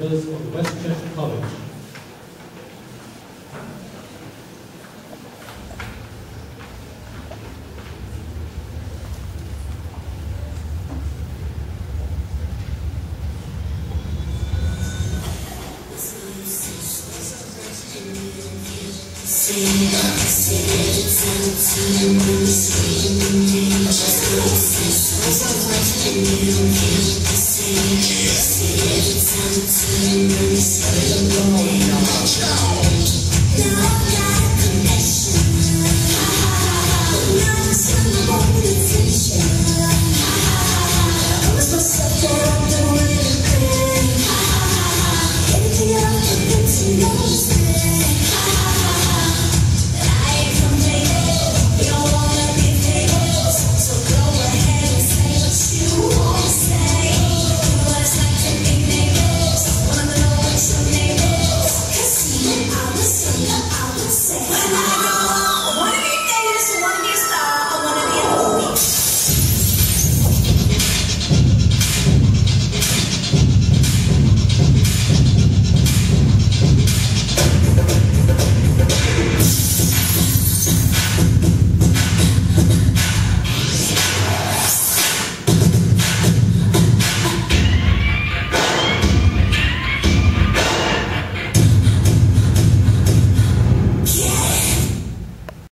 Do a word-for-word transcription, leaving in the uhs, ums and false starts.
Of Westchester College. Yes.